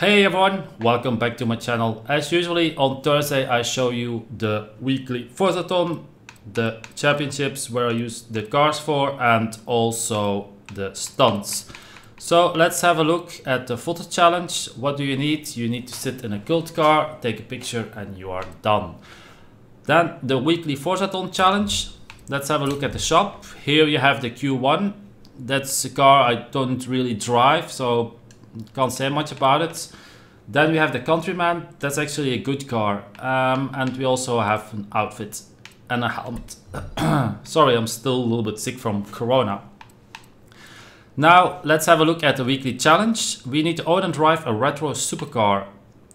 Hey everyone, welcome back to my channel. As usually on Thursday I show you the weekly Forzathon, the championships where I use the cars for, and also the stunts. So let's have a look at the photo challenge. What do you need? You need to sit in a cult car, take a picture and you are done. Then the weekly Forzathon challenge. Let's have a look at the shop. Here you have the Q1. That's a car I don't really drive, so can't say much about it. Then we have the Countryman. That's actually a good car. And we also have an outfit and a helmet. Sorry, I'm still a little bit sick from Corona. Now let's have a look at the weekly challenge. We need to own and drive a retro supercar.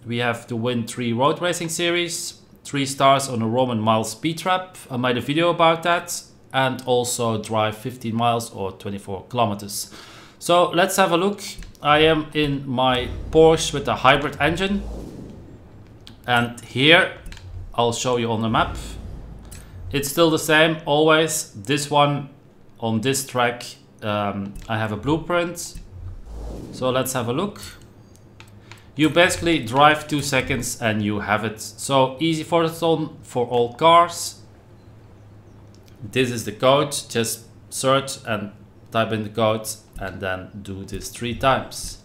We have to win 3 road racing series, 3 stars on a Roman mile speed trap. I made a video about that. And also drive 15 miles or 24 kilometers. So let's have a look. I am in my Porsche with a hybrid engine, and here I'll show you on the map. It's still the same always. This one on this track, I have a blueprint. So let's have a look. You basically drive 2 seconds and you have it. So easy Forzathon for all cars. This is the code. Just search and type in the code and then do this 3 times.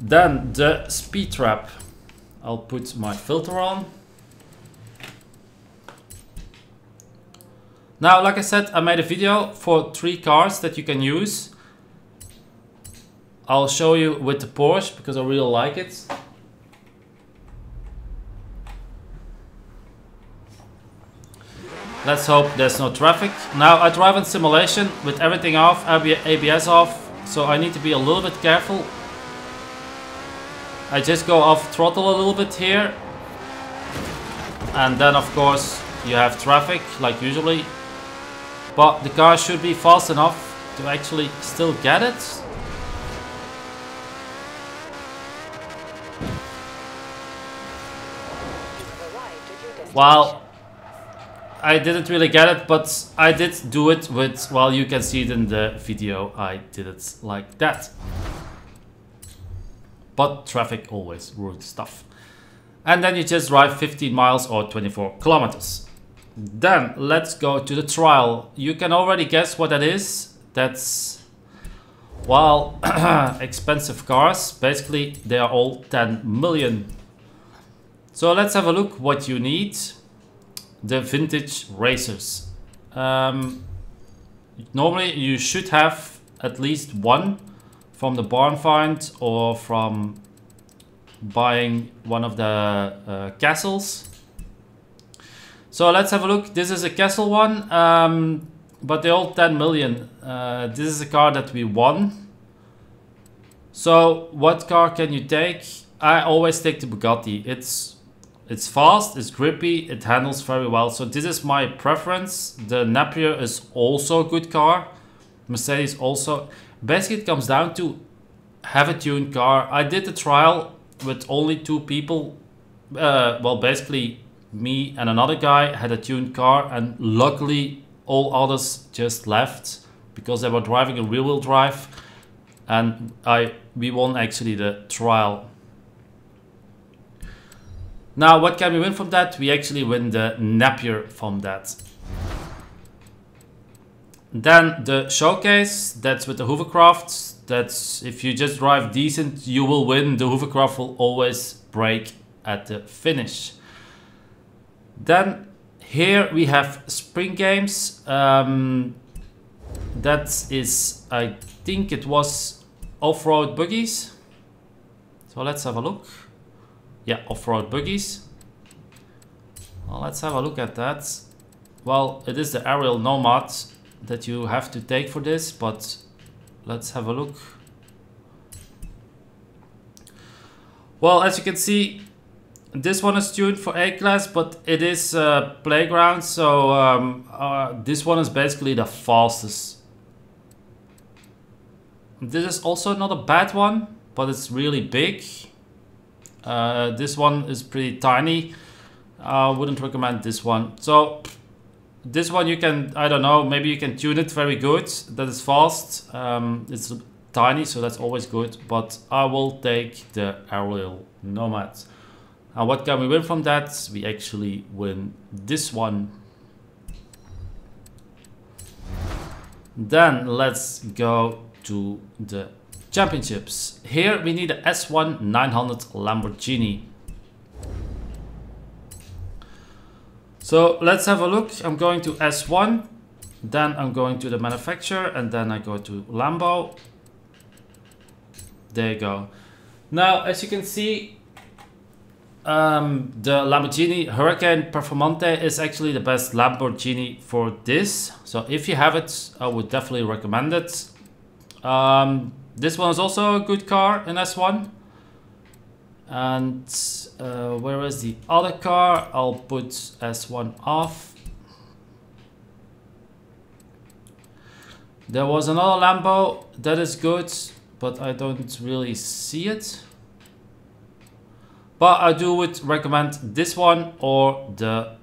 Then the speed trap. I'll put my filter on. Now, like I said, I made a video for 3 cars that you can use. I'll show you with the Porsche because I really like it. Let's hope there's no traffic. Now I drive in simulation with everything off, ABS off, so I need to be a little bit careful. I just go off throttle a little bit here. And then of course you have traffic like usually. But the car should be fast enough to actually still get it. Well, I didn't really get it, but I did do it with, well, you can see it in the video, I did it like that. But traffic always ruins stuff. And then you just drive 15 miles or 24 kilometers. Then let's go to the trial. You can already guess what that is. That's, well, expensive cars. Basically, they are all 10 million. So let's have a look what you need. The vintage racers. Normally you should have at least one from the barn find or from buying one of the castles. So let's have a look. This is a castle one, but they're all 10 million. This is a car that we won. So what car can you take? I always take the Bugatti. It's fast, it's grippy, it handles very well. So this is my preference. The Napier is also a good car. Mercedes also. Basically it comes down to have a tuned car. I did the trial with only 2 people. Well, basically me and another guy had a tuned car, and luckily all others just left because they were driving a rear-wheel drive, and we won actually the trial. Now, what can we win from that? We actually win the Napier from that. Then the showcase, that's with the Hoovercraft. That's, if you just drive decent, you will win. The Hoovercraft will always break at the finish. Then here we have Spring Games. That is, I think it was off-road buggies. So let's have a look. Yeah, off-road buggies. Well, let's have a look at that. Well, it is the Aerial Nomad that you have to take for this, but let's have a look. Well, as you can see, this one is tuned for A-class, but it is playground, so this one is basically the fastest. This is also not a bad one, but it's really big. This one is pretty tiny. I wouldn't recommend this one. So this one you can, I don't know, maybe you can tune it very good. That is fast. It's tiny, so that's always good, but I will take the Aerial Nomad. And what can we win from that? We actually win this one. Then let's go to the championships. Here we need a S1 900 Lamborghini. So let's have a look. I'm going to S1, then I'm going to the manufacturer, and then I go to Lambo. There you go. Now, as you can see, the Lamborghini Huracan Performante is actually the best Lamborghini for this. So if you have it, I would definitely recommend it. This one is also a good car in S1. And where is the other car? I'll put S1 off. There was another Lambo that is good, but I don't really see it. But I would recommend this one or the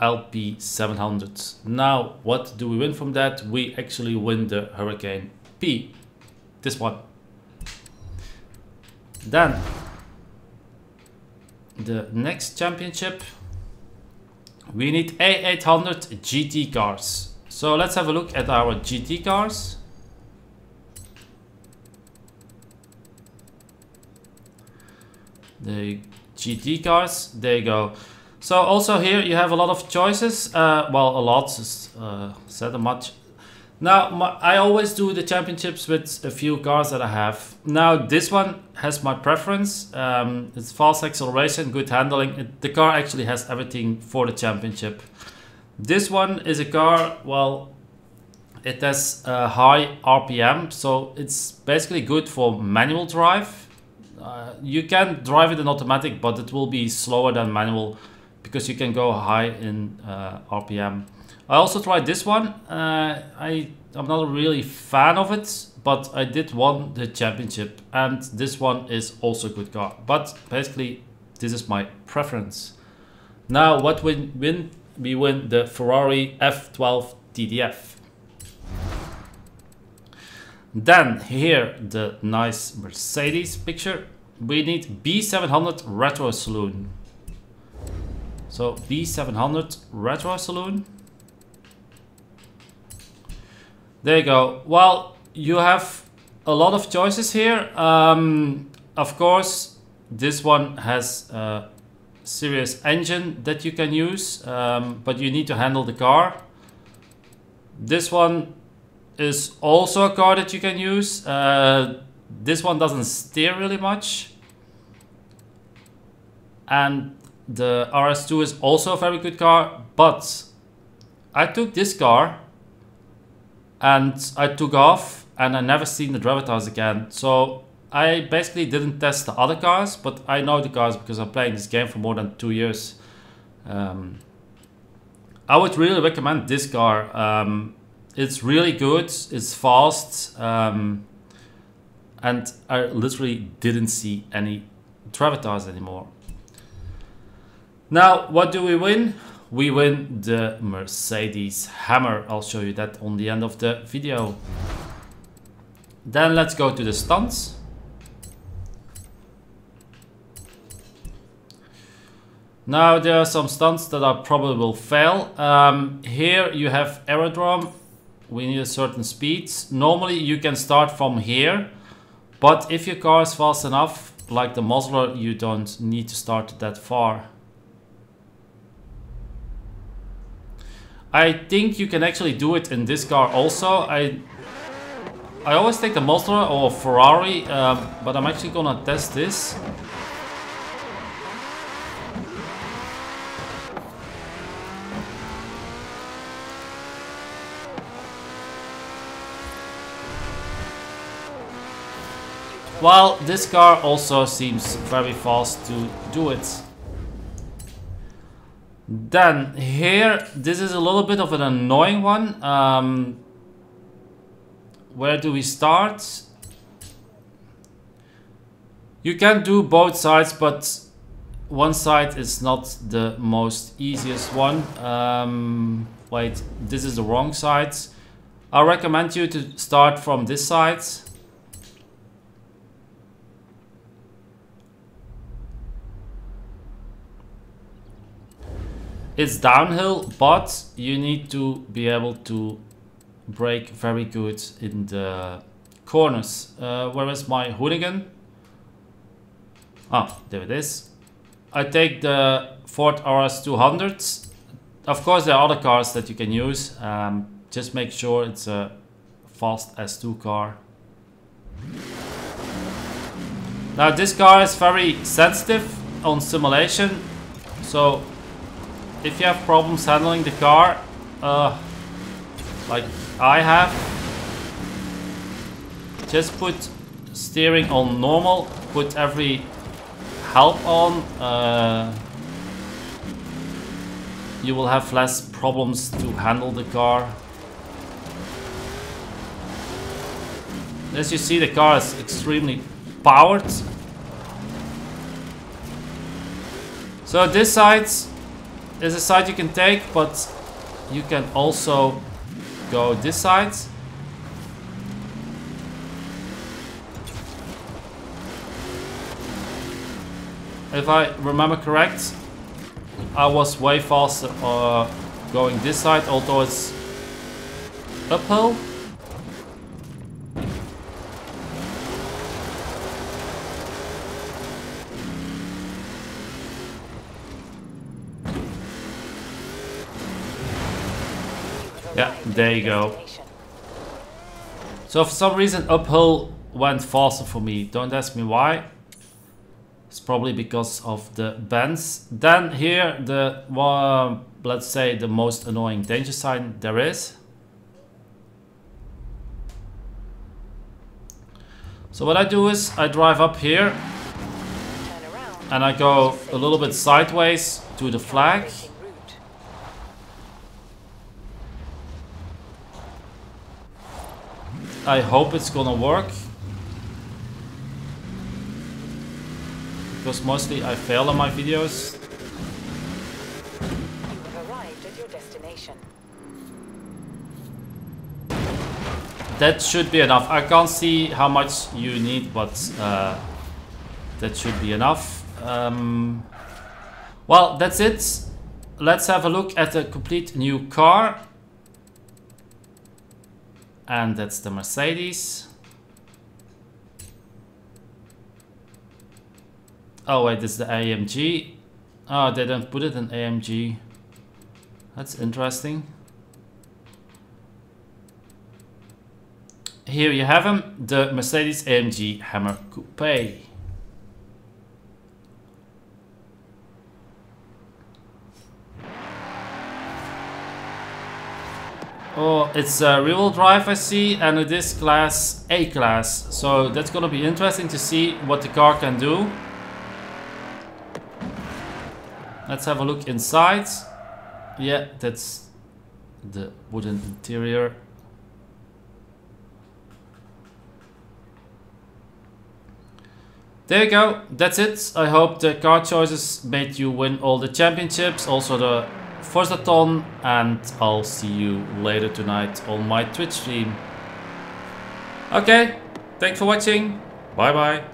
LP700. Now, what do we win from that? We actually win the Hurricane P. This one. Then, the next championship. We need A800 GT cars. So let's have a look at our GT cars. The GT cars, there you go. So also here you have a lot of choices, well, a lot, said much. Now I always do the championships with a few cars that I have. Now this one has my preference. It's fast acceleration, good handling. The car actually has everything for the championship. This one is a car, well, it has a high RPM, so it's basically good for manual drive. You can drive it in automatic, but it will be slower than manual because you can go high in RPM. I also tried this one. I'm not really fan of it, but I did won the championship, and this one is also a good car. But basically, this is my preference. Now, what we win? We win the Ferrari F12 TDF. Then here, the nice Mercedes picture. We need B700 Retro Saloon. So B700 Retro Saloon. There you go. Well, you have a lot of choices here. Of course, this one has a serious engine that you can use, but you need to handle the car. This one is also a car that you can use. This one doesn't steer really much. And the RS2 is also a very good car, but I took this car and I took off and I never seen the driver test again. So I basically didn't test the other cars, but I know the cars because I'm playing this game for more than 2 years. I would really recommend this car. It's really good, it's fast, and I literally didn't see any travatars anymore. Now, what do we win? We win the Mercedes Hammer. I'll show you that on the end of the video. Then let's go to the stunts. Now, there are some stunts that I probably will fail. Here you have aerodrome. We need a certain speed. Normally you can start from here, but if your car is fast enough, like the Mosler, you don't need to start that far. I think you can actually do it in this car also. I always take the Mosler or Ferrari, but I'm actually gonna test this. Well, this car also seems very fast to do it. Then here, this is a little bit of an annoying one. Where do we start? You can do both sides, but one side is not the most easiest one. Wait, this is the wrong side. I recommend you to start from this side. It's downhill, but you need to be able to brake very good in the corners. Where is my Huracan? Ah, there it is. I take the Ford RS200. Of course, there are other cars that you can use. Just make sure it's a fast S2 car. Now, this car is very sensitive on simulation. So, if you have problems handling the car, like I have, just put steering on normal, put every help on, you will have less problems to handle the car. As you see, the car is extremely powered. So this side is a side you can take, but you can also go this side. If I remember correct, I was way faster going this side, although it's uphill. Yeah, there you go. So for some reason uphill went faster for me. Don't ask me why. It's probably because of the bends. Then here the let's say the most annoying danger sign there is. So what I do is I drive up here and I go a little bit sideways to the flag. I hope it's gonna work, because mostly I fail on my videos. You've arrived at your destination. That should be enough. I can't see how much you need, but that should be enough. Well, that's it. Let's have a look at a complete new car. And that's the Mercedes. Oh wait, it's the AMG. Oh, they don't put it in AMG. That's interesting. Here you have him, the Mercedes AMG Hammer Coupe. Oh, it's a rear-wheel drive, I see, and it is class A-class. So that's going to be interesting to see what the car can do. Let's have a look inside. Yeah, that's the wooden interior. There you go. That's it. I hope the car choices made you win all the championships, also the Forzathon, and I'll see you later tonight on my Twitch stream. Okay, thanks for watching. Bye bye.